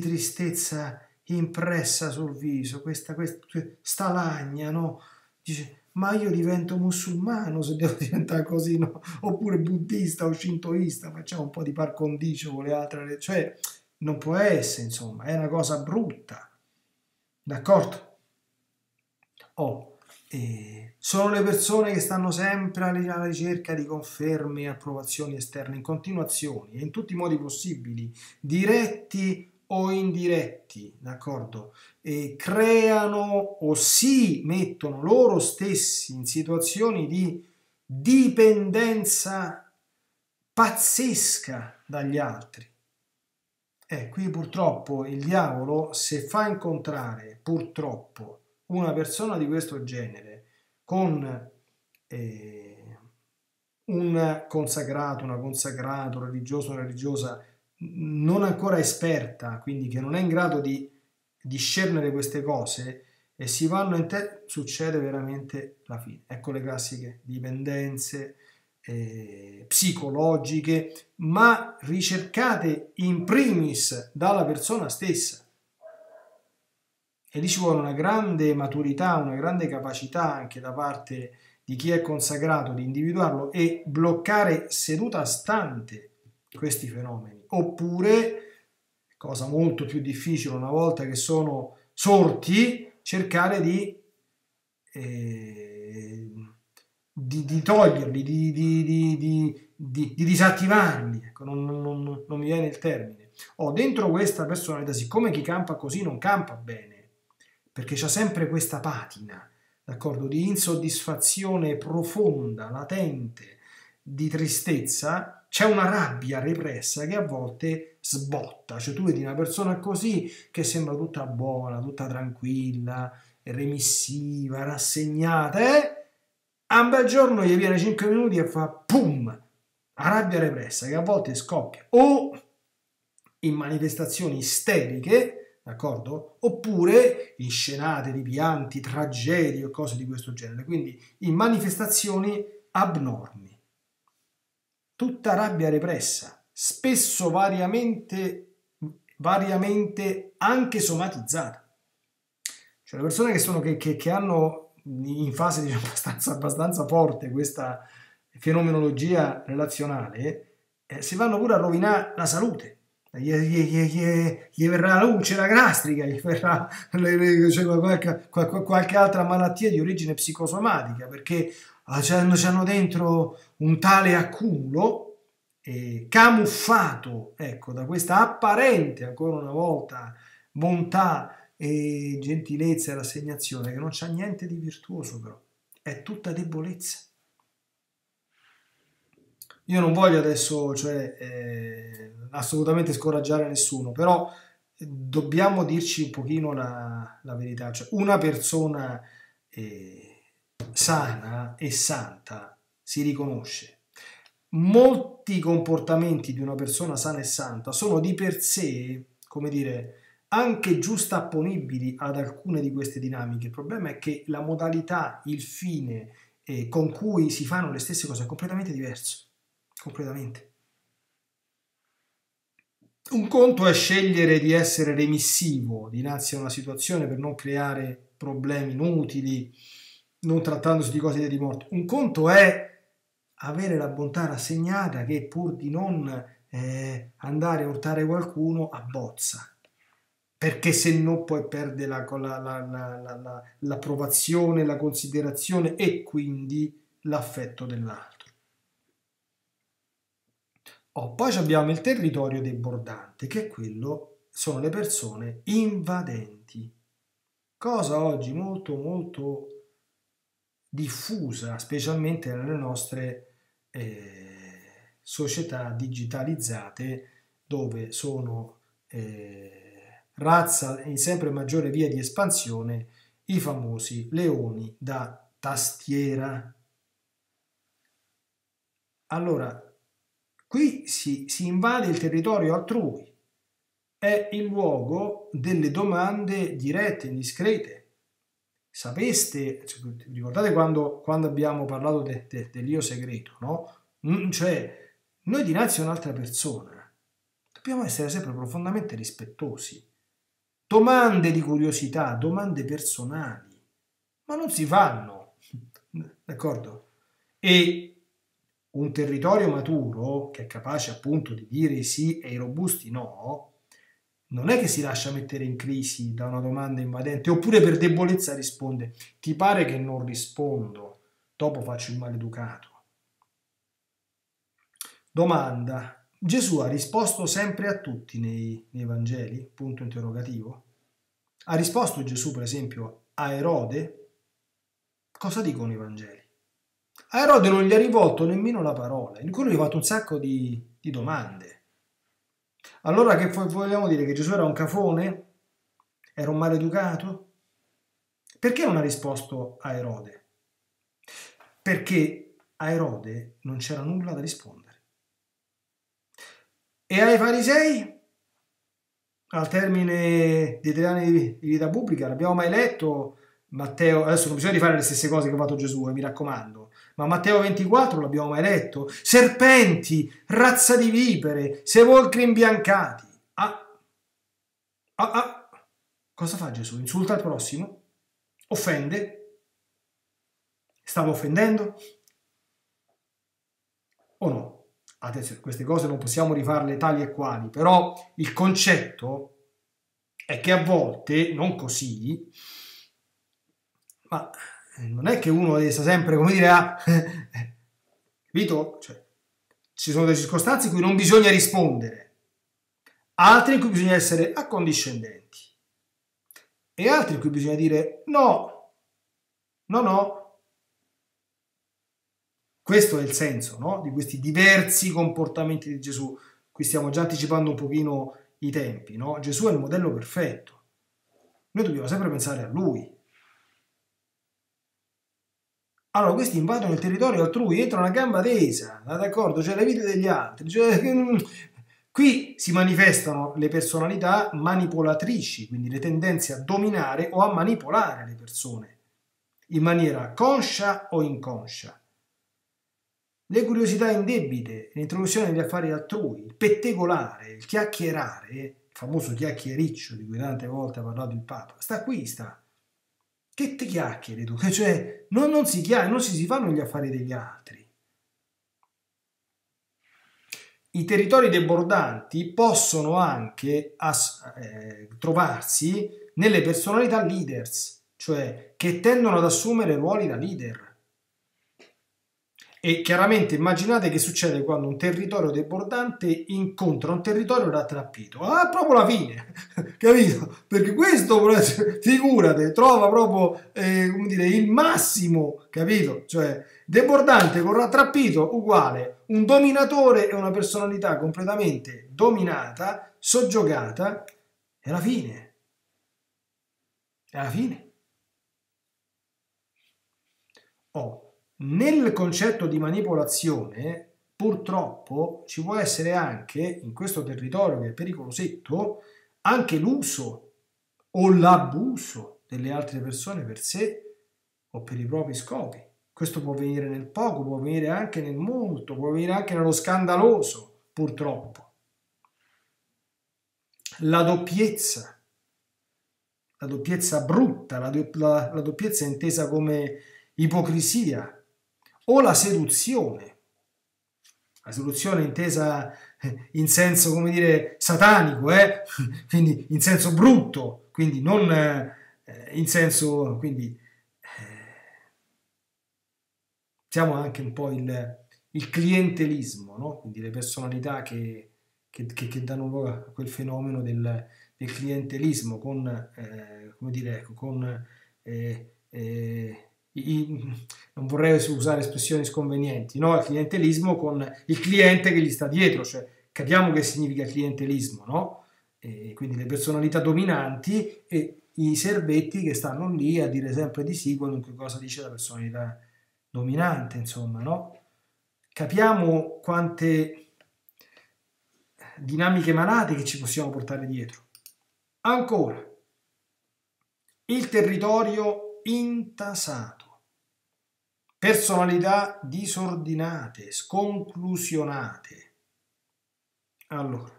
tristezza impressa sul viso, questa lagna, no? Dice, ma io divento musulmano se devo diventare così, no? Oppure buddista o shintoista, facciamo un po' di par condicio con le altre, cioè non può essere, insomma, è una cosa brutta, d'accordo? Sono le persone che stanno sempre alla ricerca di conferme e approvazioni esterne in continuazione, in tutti i modi possibili, diretti o indiretti, d'accordo? E creano o si mettono loro stessi in situazioni di dipendenza pazzesca dagli altri. E qui purtroppo il diavolo, se fa incontrare purtroppo una persona di questo genere con un consacrato, una consacrata, un religioso, una religiosa non ancora esperta, quindi che non è in grado di discernere queste cose, e si vanno in te, succede veramente la fine. Ecco le classiche dipendenze psicologiche, ma ricercate in primis dalla persona stessa. E lì ci vuole una grande maturità, una grande capacità anche da parte di chi è consacrato di individuarlo e bloccare seduta stante questi fenomeni. Oppure, cosa molto più difficile una volta che sono sorti, cercare di toglierli, di disattivarli. Ecco, non mi viene il termine. Dentro questa personalità, siccome chi campa così non campa bene, perché c'è sempre questa patina, d'accordo, di insoddisfazione profonda, latente, di tristezza, c'è una rabbia repressa che a volte sbotta. Cioè tu vedi una persona così che sembra tutta buona, tutta tranquilla, remissiva, rassegnata, a un bel giorno gli viene 5 minuti e fa pum, la rabbia repressa che a volte scoppia o in manifestazioni isteriche, d'accordo? Oppure in scenate di pianti, tragedie o cose di questo genere, quindi in manifestazioni abnormi. Tutta rabbia repressa, spesso variamente anche somatizzata. Cioè le persone che hanno in fase, diciamo, abbastanza forte questa fenomenologia relazionale, si vanno pure a rovinare la salute. Gli verrà la luce, la gastrica, gli verrà qualche altra malattia di origine psicosomatica, perché c'hanno dentro un tale accumulo camuffato, ecco, da questa apparente, ancora una volta, bontà e gentilezza e rassegnazione, che non c'ha niente di virtuoso, però è tutta debolezza. Io non voglio adesso, cioè, assolutamente scoraggiare nessuno, però dobbiamo dirci un pochino la verità. Cioè, una persona sana e santa si riconosce. Molti comportamenti di una persona sana e santa sono di per sé, come dire, anche giustapponibili ad alcune di queste dinamiche. Il problema è che la modalità, il fine con cui si fanno le stesse cose è completamente diverso. Completamente. Un conto è scegliere di essere remissivo dinanzi a una situazione per non creare problemi inutili, non trattandosi di cose di morte. Un conto è avere la bontà rassegnata che, pur di non andare a urtare qualcuno, abbozza. Perché se no poi perde l'approvazione, la considerazione e quindi l'affetto dell'altro. Poi abbiamo il territorio debordante, che è quello, sono le persone invadenti, cosa oggi molto diffusa, specialmente nelle nostre società digitalizzate dove sono razza in sempre maggiore via di espansione i famosi leoni da tastiera. Allora, qui si invade il territorio altrui, è il luogo delle domande dirette, indiscrete. Sapeste, ricordate quando abbiamo parlato dell'io segreto, no? Cioè, noi dinanzi a un'altra persona dobbiamo essere sempre profondamente rispettosi. Domande di curiosità, domande personali, ma non si fanno, d'accordo? E un territorio maturo, che è capace appunto di dire sì e i robusti no, non è che si lascia mettere in crisi da una domanda invadente, oppure per debolezza risponde: ti pare che non rispondo, dopo faccio il maleducato. Domanda: Gesù ha risposto sempre a tutti nei Vangeli? Punto interrogativo. Ha risposto Gesù, per esempio, a Erode? Cosa dicono i Vangeli? A Erode non gli ha rivolto nemmeno la parola, in cui gli ha fatto un sacco di domande. Allora che vogliamo dire? Che Gesù era un cafone? Era un maleducato? Perché non ha risposto a Erode? Perché a Erode non c'era nulla da rispondere. E ai farisei? Al termine dei 3 anni di vita pubblica, l'abbiamo mai letto? Matteo, adesso non bisogna rifare le stesse cose che ha fatto Gesù, mi raccomando, ma Matteo 24 l'abbiamo mai letto? Serpenti, razza di vipere, sepolcri imbiancati. Cosa fa Gesù? Insulta il prossimo? Offende? Stava offendendo? O no? Adesso queste cose non possiamo rifarle tali e quali, però il concetto è che a volte, non così, ma non è che uno sta sempre, come dire, capito? Cioè, ci sono delle circostanze in cui non bisogna rispondere, altre in cui bisogna essere accondiscendenti e altre in cui bisogna dire no, no, no. Questo è il senso, no? Di questi diversi comportamenti di Gesù. Qui stiamo già anticipando un pochino i tempi, no? Gesù è il modello perfetto. Noi dobbiamo sempre pensare a lui. Allora, questi invadono il territorio altrui, entrano a gamba tesa, d'accordo? Cioè, le vite degli altri. Cioè, qui si manifestano le personalità manipolatrici, quindi le tendenze a dominare o a manipolare le persone, in maniera conscia o inconscia. Le curiosità indebite, l'introduzione degli affari altrui, il pettegolare, il chiacchierare, il famoso chiacchiericcio di cui tante volte ha parlato il Papa, sta qui, sta. Che ti chiacchieri tu? Cioè, non si fanno gli affari degli altri. I territori debordanti possono anche trovarsi nelle personalità leaders, cioè che tendono ad assumere ruoli da leader. E chiaramente immaginate che succede quando un territorio debordante incontra un territorio rattrappito. Ah, proprio la fine, capito? Perché questo, figurate, trova proprio, come dire, il massimo, capito? Cioè, debordante con rattrappito uguale un dominatore e una personalità completamente dominata, soggiogata, è la fine. È la fine. Oh. Nel concetto di manipolazione, purtroppo, ci può essere anche, in questo territorio che è pericolosetto, anche l'uso o l'abuso delle altre persone per sé o per i propri scopi. Questo può venire nel poco, può venire anche nel molto, può venire anche nello scandaloso, purtroppo. La doppiezza brutta, la doppiezza intesa come ipocrisia, o la seduzione intesa in senso, come dire, satanico, quindi in senso brutto, quindi non in senso, quindi diciamo anche un po' il clientelismo, no? Quindi le personalità che danno luogo a quel fenomeno del clientelismo con, come dire, con non vorrei usare espressioni sconvenienti, no? Il clientelismo con il cliente che gli sta dietro, cioè capiamo che significa clientelismo, no? E quindi le personalità dominanti e i servetti che stanno lì a dire sempre di sì qualunque cosa dice la personalità dominante, insomma, no? Capiamo quante dinamiche malate che ci possiamo portare dietro. Ancora, il territorio intasato, personalità disordinate, sconclusionate. Allora,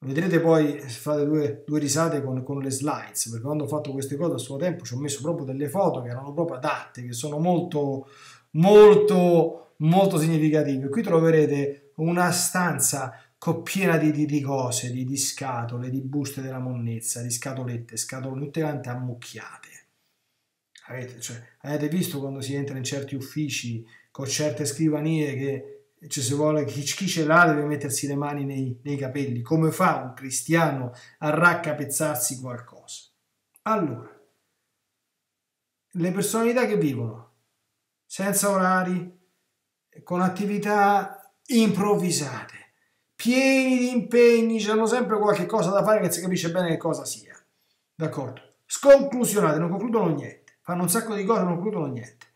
vedrete poi, fate due risate con le slides, perché quando ho fatto queste cose a suo tempo ci ho messo proprio delle foto che erano proprio adatte, che sono molto, molto, molto significative. Qui troverete una stanza piena di cose, di scatole, di buste della monnezza, di scatolette, scatole tutte quante ammucchiate. Avete visto quando si entra in certi uffici con certe scrivanie che, cioè, se vuole, chi ce l'ha deve mettersi le mani nei capelli. Come fa un cristiano a raccapezzarsi qualcosa? Allora, le personalità che vivono senza orari, con attività improvvisate, pieni di impegni, c'hanno sempre qualche cosa da fare che si capisce bene che cosa sia, d'accordo? Sconclusionate, non concludono niente, fanno un sacco di cose, non concludono niente.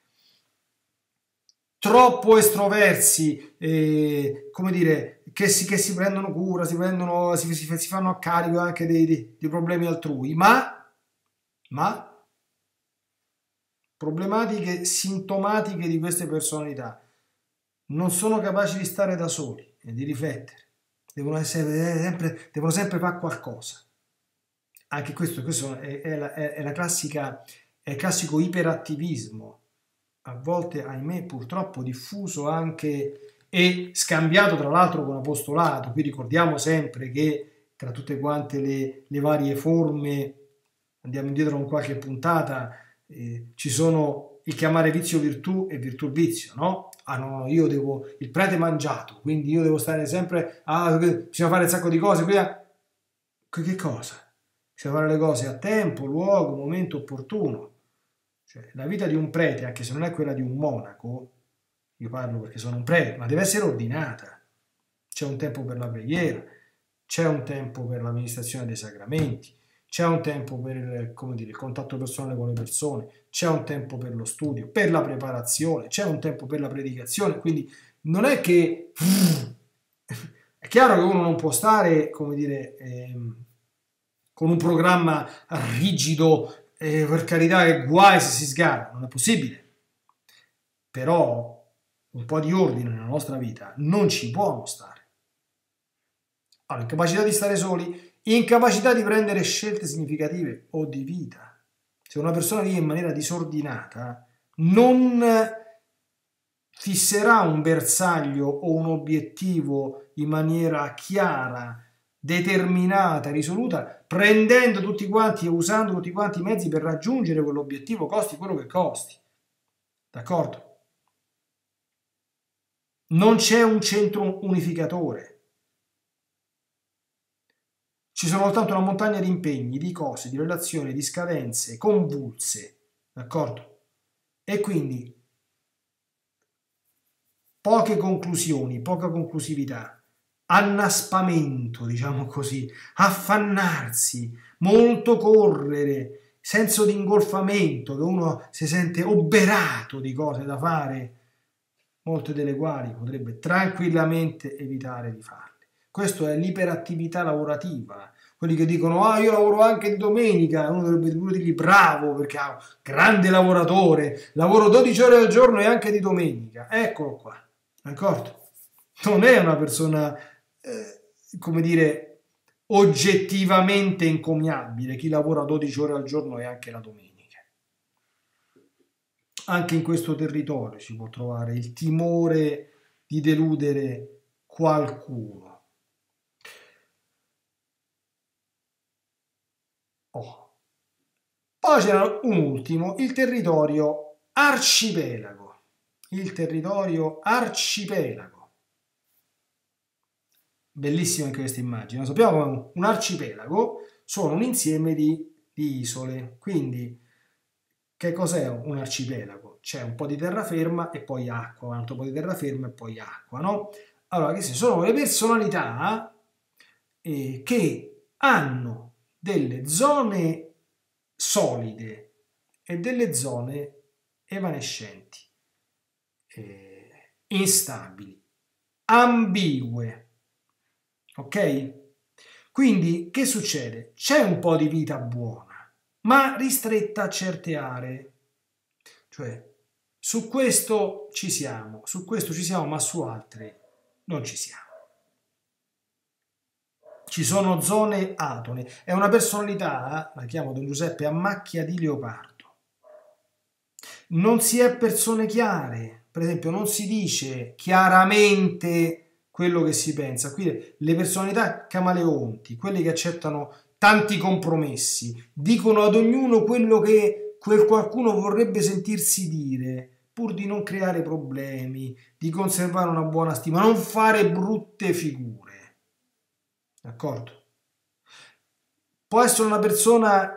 Troppo estroversi, come dire, che si prendono cura, si fanno a carico anche dei problemi altrui, ma problematiche sintomatiche di queste personalità: non sono capaci di stare da soli e di riflettere. Devono sempre fare qualcosa. Anche questo è il classico iperattivismo, a volte, ahimè, purtroppo diffuso anche e scambiato tra l'altro con apostolato. Qui ricordiamo sempre che tra tutte quante le varie forme, andiamo indietro con qualche puntata, ci sono il chiamare vizio virtù e virtù vizio, no? Ah no, io devo, il prete mangiato, quindi io devo stare sempre, bisogna fare un sacco di cose, che cosa? Bisogna fare le cose a tempo, luogo, momento opportuno. Cioè, la vita di un prete, anche se non è quella di un monaco, io parlo perché sono un prete, ma deve essere ordinata. C'è un tempo per la preghiera, c'è un tempo per l'amministrazione dei sacramenti, c'è un tempo per, come dire, il contatto personale con le persone, c'è un tempo per lo studio, per la preparazione, c'è un tempo per la predicazione, quindi non è che... È chiaro che uno non può stare, come dire, con un programma rigido, per carità, che guai se si sgarra, non è possibile. Però un po' di ordine nella nostra vita non ci può non stare. Allora, incapacità di stare soli, incapacità di prendere scelte significative o di vita. Se una persona vive in maniera disordinata, non fisserà un bersaglio o un obiettivo in maniera chiara, determinata, risoluta, prendendo tutti quanti e usando tutti quanti i mezzi per raggiungere quell'obiettivo, costi quello che costi. D'accordo? Non c'è un centro unificatore. Ci sono soltanto una montagna di impegni, di cose, di relazioni, di scadenze convulse, d'accordo? E quindi poche conclusioni, poca conclusività, annaspamento, diciamo così, affannarsi, molto correre, senso di ingolfamento, che uno si sente oberato di cose da fare, molte delle quali potrebbe tranquillamente evitare di fare. Questo è l'iperattività lavorativa. Quelli che dicono, io lavoro anche di domenica, uno dovrebbe pure dirgli bravo, perché è un grande lavoratore, lavoro 12 ore al giorno e anche di domenica. Eccolo qua, d'accordo? Non è una persona, come dire, oggettivamente encomiabile chi lavora 12 ore al giorno e anche la domenica. Anche in questo territorio si può trovare il timore di deludere qualcuno. Poi c'era un ultimo, il territorio arcipelago. Il territorio arcipelago. Bellissima anche questa immagine. Sappiamo che un arcipelago sono un insieme di isole. Quindi Che cos'è un arcipelago? C'è un po' di terraferma e poi acqua, un altro po' di terraferma e poi acqua, no? Allora, queste sono le personalità che hanno delle zone solide e delle zone evanescenti, instabili, ambigue, ok? Quindi che succede? C'è un po' di vita buona, ma ristretta a certe aree, cioè su questo ci siamo, ma su altre non ci siamo. Ci sono zone atone, è una personalità, la chiamo Don Giuseppe, a macchia di leopardo. Non si è persone chiare, per esempio non si dice chiaramente quello che si pensa. Qui le personalità camaleonti, quelle che accettano tanti compromessi, dicono ad ognuno quello che quel qualcuno vorrebbe sentirsi dire, pur di non creare problemi, di conservare una buona stima, non fare brutte figure. D'accordo? Può essere una persona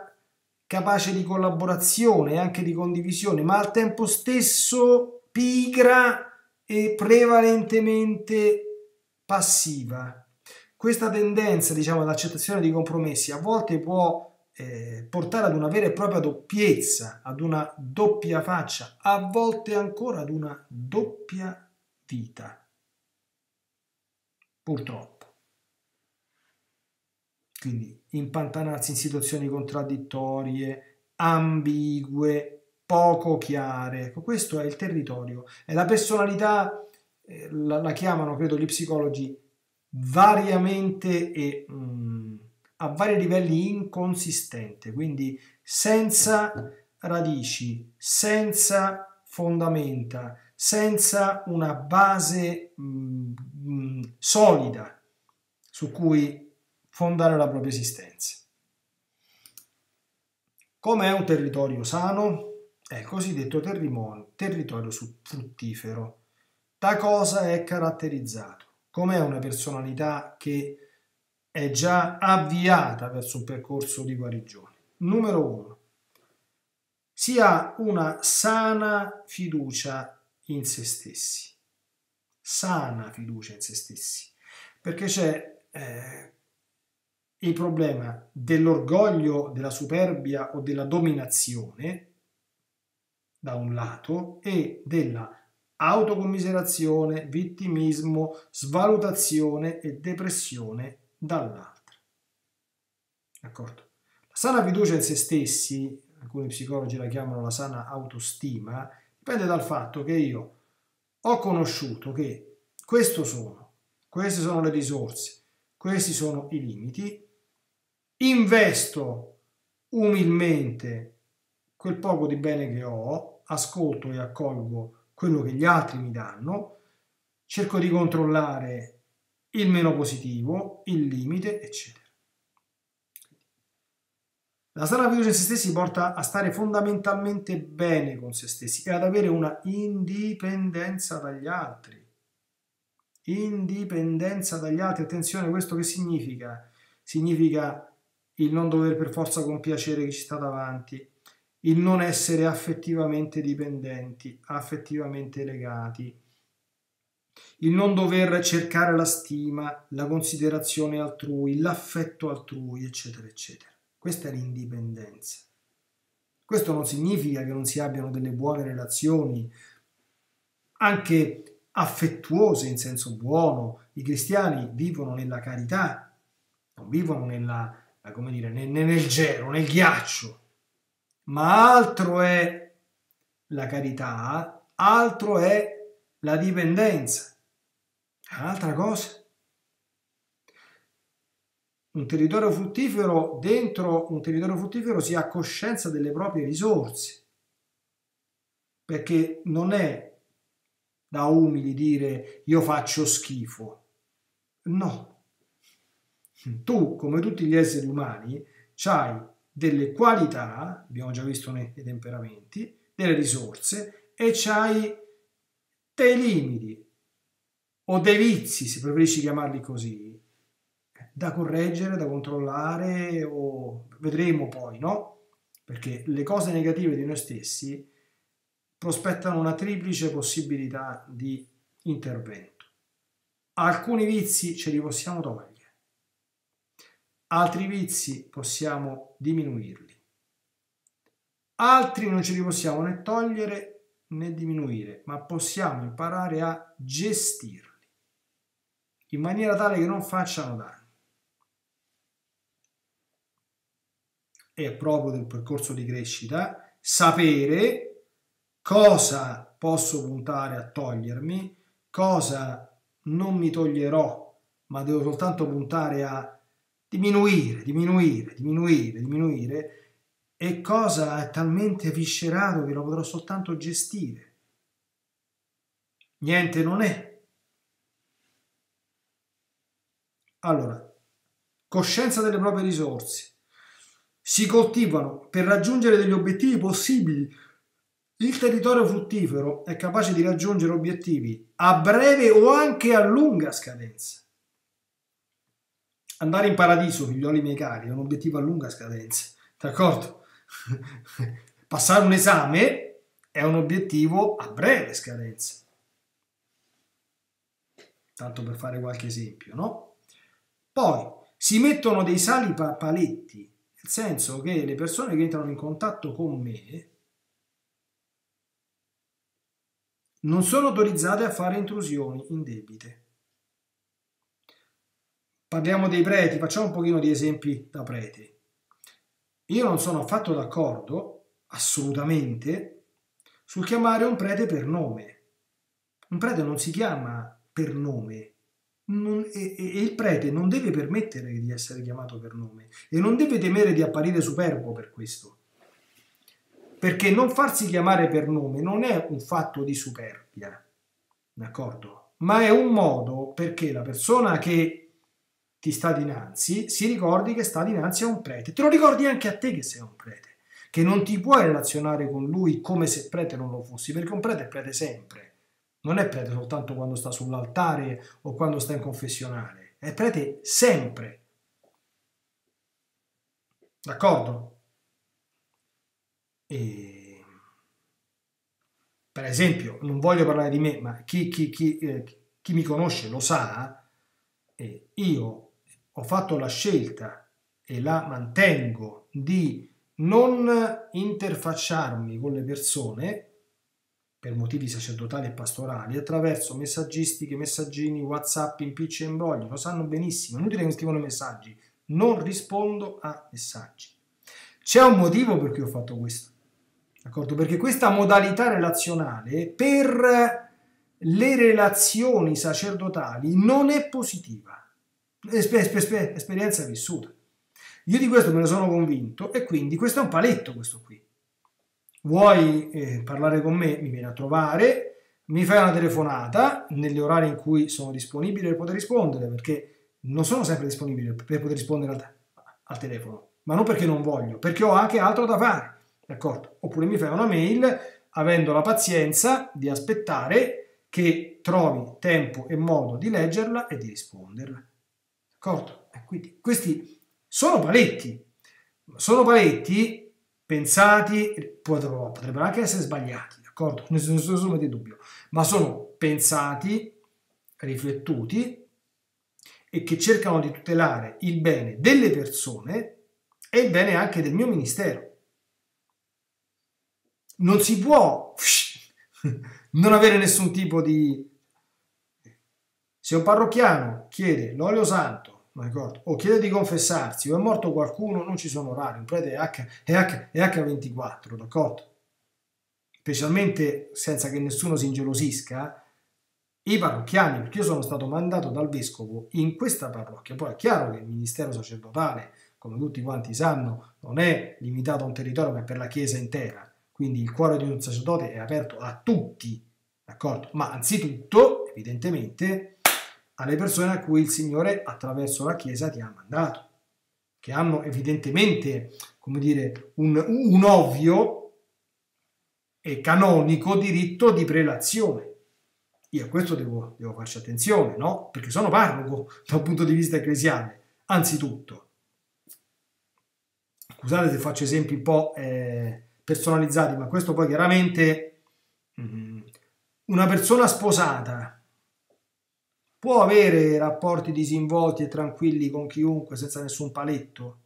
capace di collaborazione e anche di condivisione, ma al tempo stesso pigra e prevalentemente passiva. Questa tendenza, diciamo, all'accettazione di compromessi a volte può portare ad una vera e propria doppiezza, ad una doppia faccia, a volte ancora ad una doppia vita. Purtroppo. Quindi impantanarsi in situazioni contraddittorie, ambigue, poco chiare. Ecco, questo è il territorio. È la personalità, la chiamano, credo, gli psicologi, variamente e a vari livelli inconsistente. Quindi senza radici, senza fondamenta, senza una base solida su cui fondare la propria esistenza. Com'è un territorio sano? È il cosiddetto territorio fruttifero. Da cosa è caratterizzato? Com'è una personalità che è già avviata verso un percorso di guarigione? Numero 1. Si ha una sana fiducia in se stessi. Sana fiducia in se stessi. Perché c'è il problema dell'orgoglio, della superbia o della dominazione, da un lato, e della autocommiserazione, vittimismo, svalutazione e depressione dall'altro. D'accordo? La sana fiducia in se stessi, alcuni psicologi la chiamano la sana autostima, dipende dal fatto che io ho conosciuto che queste sono le risorse, questi sono i limiti. Investo umilmente quel poco di bene che ho, ascolto e accolgo quello che gli altri mi danno, cerco di controllare il meno positivo, il limite, eccetera. La sana fiducia in se stessi porta a stare fondamentalmente bene con se stessi e ad avere una indipendenza dagli altri. Indipendenza dagli altri, attenzione, questo che significa? Significa il non dover per forza compiacere chi ci sta davanti, il non essere affettivamente dipendenti, affettivamente legati, il non dover cercare la stima, la considerazione altrui, l'affetto altrui, eccetera, eccetera. Questa è l'indipendenza. Questo non significa che non si abbiano delle buone relazioni, anche affettuose in senso buono. I cristiani vivono nella carità, non vivono nella, come dire, nel gelo, nel ghiaccio, ma altro è la carità, altro è la dipendenza, è un'altra cosa. Un territorio fruttifero, dentro un territorio fruttifero si ha coscienza delle proprie risorse, perché non è da umili dire io faccio schifo. No. Tu, come tutti gli esseri umani, hai delle qualità, abbiamo già visto nei temperamenti, delle risorse, e hai dei limiti o dei vizi, se preferisci chiamarli così, da correggere, da controllare, o vedremo poi, no? perché le cose negative di noi stessi prospettano una triplice possibilità di intervento. Alcuni vizi ce li possiamo togliere, altri vizi possiamo diminuirli, altri non ce li possiamo né togliere né diminuire, ma possiamo imparare a gestirli in maniera tale che non facciano danni. È proprio del percorso di crescita sapere cosa posso puntare a togliermi, cosa non mi toglierò, ma devo soltanto puntare a diminuire, e cosa è talmente viscerato che lo potrò soltanto gestire. Niente non è. Allora, coscienza delle proprie risorse si coltivano per raggiungere degli obiettivi possibili. Il territorio fruttifero è capace di raggiungere obiettivi a breve o anche a lunga scadenza. Andare in paradiso, figlioli miei cari, è un obiettivo a lunga scadenza, d'accordo? Passare un esame è un obiettivo a breve scadenza. Tanto per fare qualche esempio, no? Poi si mettono dei sali paletti, nel senso che le persone che entrano in contatto con me non sono autorizzate a fare intrusioni indebite. Parliamo dei preti, facciamo un pochino di esempi da preti. Io non sono affatto d'accordo, assolutamente, sul chiamare un prete per nome. Un prete non si chiama per nome, e il prete non deve permettere di essere chiamato per nome e non deve temere di apparire superbo per questo. Perché non farsi chiamare per nome non è un fatto di superbia, d'accordo? Ma è un modo perché la persona che ti sta dinanzi si ricordi che sta dinanzi a un prete. Te lo ricordi anche a te che sei un prete, che non ti puoi relazionare con lui come se prete non lo fossi, perché un prete è prete sempre. Non è prete soltanto quando sta sull'altare o quando sta in confessionale. È prete sempre. D'accordo? E, per esempio, non voglio parlare di me, ma chi mi conosce lo sa, io ho fatto la scelta e la mantengo di non interfacciarmi con le persone per motivi sacerdotali e pastorali attraverso messaggistiche, messaggini, WhatsApp, impicci e imbrogli. Lo sanno benissimo, è inutile che mi scrivono messaggi, non rispondo a messaggi. C'è un motivo per cui ho fatto questo. D'accordo? Perché questa modalità relazionale per le relazioni sacerdotali non è positiva. Esperienza vissuta. Io di questo me ne sono convinto e quindi questo è un paletto, questo qui. Vuoi parlare con me? Mi vieni a trovare, mi fai una telefonata negli orari in cui sono disponibile per poter rispondere, perché non sono sempre disponibile per poter rispondere al telefono, ma non perché non voglio, perché ho anche altro da fare. D'accordo? Oppure mi fai una mail, avendo la pazienza di aspettare che trovi tempo e modo di leggerla e di risponderla. D'accordo? Quindi questi sono paletti pensati, potrebbero anche essere sbagliati, d'accordo? Nessuno mette dubbio, ma sono pensati, riflettuti e che cercano di tutelare il bene delle persone e il bene anche del mio ministero. Non si può non avere nessun tipo di... Se un parrocchiano chiede l'olio santo, o chiede di confessarsi, o è morto qualcuno, non ci sono orari, un prete è H24, d'accordo? Specialmente, senza che nessuno si ingelosisca, i parrocchiani, perché io sono stato mandato dal vescovo in questa parrocchia, poi è chiaro che il ministero sacerdotale, come tutti quanti sanno, non è limitato a un territorio, ma è per la Chiesa intera. Quindi il cuore di un sacerdote è aperto a tutti, d'accordo? Ma anzitutto, evidentemente, alle persone a cui il Signore attraverso la Chiesa ti ha mandato, che hanno evidentemente, come dire, un ovvio e canonico diritto di prelazione. Io a questo devo farci attenzione, no? Perché sono parroco da un punto di vista ecclesiale, anzitutto. Scusate se faccio esempi un po' personalizzati, ma questo poi chiaramente una persona sposata può avere rapporti disinvolti e tranquilli con chiunque senza nessun paletto?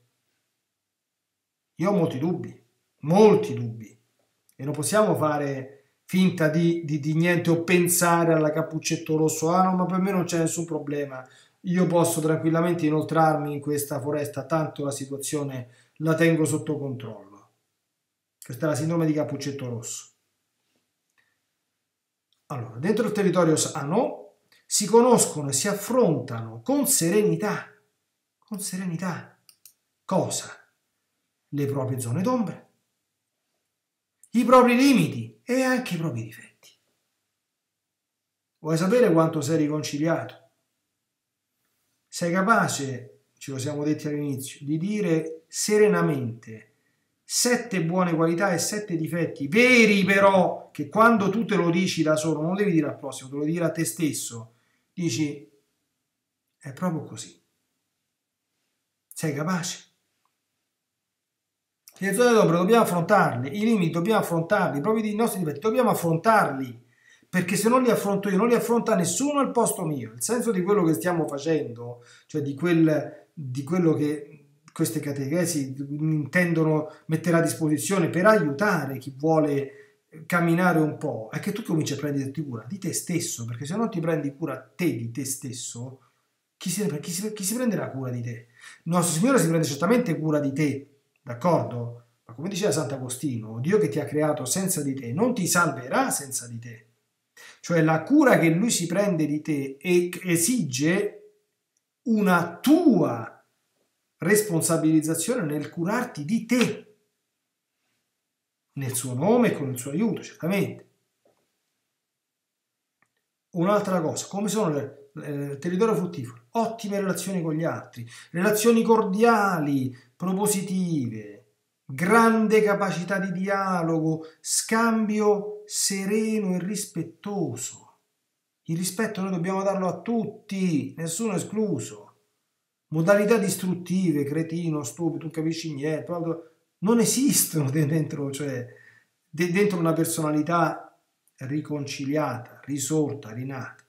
Io ho molti dubbi, e non possiamo fare finta di niente o pensare alla Cappuccetto Rosso, ah no, ma per me non c'è nessun problema, io posso tranquillamente inoltrarmi in questa foresta, tanto la situazione la tengo sotto controllo. Questa è la sindrome di Cappuccetto Rosso. Allora, dentro il territorio sano si conoscono e si affrontano con serenità, cosa? Le proprie zone d'ombra, i propri limiti e anche i propri difetti. Vuoi sapere quanto sei riconciliato? Sei capace, ce lo siamo detti all'inizio, di dire serenamente 7 buone qualità e 7 difetti, veri però, che quando tu te lo dici da solo, non lo devi dire al prossimo, te lo devi dire a te stesso. Dici, è proprio così. Sei capace? Le zone d'ombra dobbiamo affrontarle, i limiti dobbiamo affrontarli, proprio i nostri difetti dobbiamo affrontarli, perché se non li affronto io, non li affronta nessuno al posto mio. Il senso di quello che stiamo facendo, cioè di quello che queste catechesi intendono mettere a disposizione per aiutare chi vuole camminare un po', è che tu cominci a prenderti cura di te stesso, perché se non ti prendi cura te di te stesso, chi si prenderà cura di te? Il nostro Signore si prende certamente cura di te, d'accordo? Ma come diceva Sant'Agostino, Dio che ti ha creato senza di te non ti salverà senza di te. Cioè la cura che Lui si prende di te esige una tua responsabilizzazione nel curarti di te, nel suo nome e con il suo aiuto, certamente. Un'altra cosa, come sono il territorio fruttifero? Ottime relazioni con gli altri, relazioni cordiali, propositive, grande capacità di dialogo, scambio sereno e rispettoso. Il rispetto noi dobbiamo darlo a tutti, nessuno escluso. Modalità distruttive, cretino, stupido, non capisci niente, non esistono dentro, cioè, dentro una personalità riconciliata, risorta, rinata.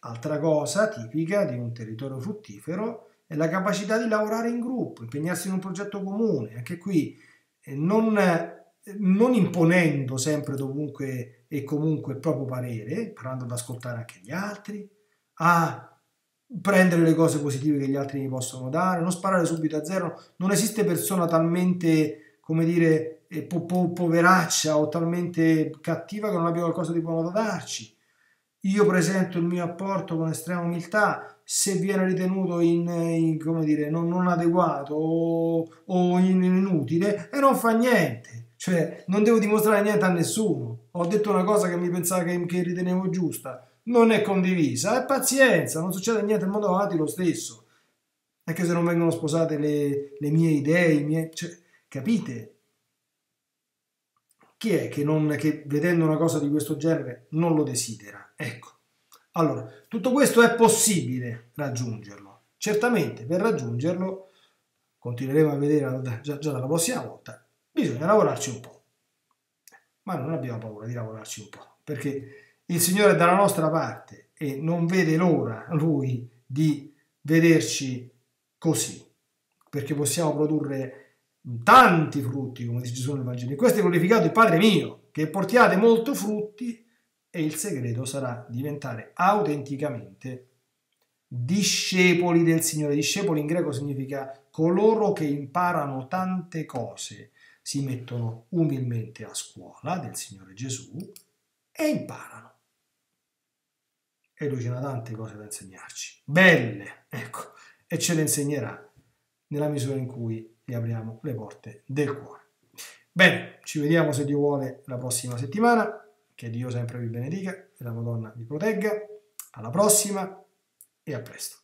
Altra cosa tipica di un territorio fruttifero è la capacità di lavorare in gruppo, impegnarsi in un progetto comune, anche qui non imponendo sempre dovunque e comunque il proprio parere, parlando ad ascoltare anche gli altri, a prendere le cose positive che gli altri mi possono dare, non sparare subito a zero. Non esiste persona talmente, come dire, poveraccia o talmente cattiva che non abbia qualcosa di buono da darci. Io presento il mio apporto con estrema umiltà, se viene ritenuto come dire, non adeguato o inutile, e non fa niente, cioè non devo dimostrare niente a nessuno. Ho detto una cosa che mi pensava che ritenevo giusta, non è condivisa, è pazienza, non succede niente, il mondo avanti lo stesso, anche se non vengono sposate le mie idee, cioè, capite? Chi è che vedendo una cosa di questo genere non lo desidera? Ecco, allora, tutto questo è possibile raggiungerlo, certamente per raggiungerlo, continueremo a vedere già dalla prossima volta, bisogna lavorarci un po', ma non abbiamo paura di lavorarci un po', perché il Signore è dalla nostra parte e non vede l'ora, Lui, di vederci così, perché possiamo produrre tanti frutti, come dice Gesù nel Vangelo. In questo è glorificato il Padre mio, che portiate molto frutti, e il segreto sarà diventare autenticamente discepoli del Signore. Discepoli in greco significa coloro che imparano tante cose, si mettono umilmente a scuola del Signore Gesù e imparano. E Lui ce n'ha tante cose da insegnarci, belle, ecco, e ce le insegnerà nella misura in cui gli apriamo le porte del cuore. Bene, ci vediamo, se Dio vuole, la prossima settimana. Che Dio sempre vi benedica e la Madonna vi protegga. Alla prossima e a presto.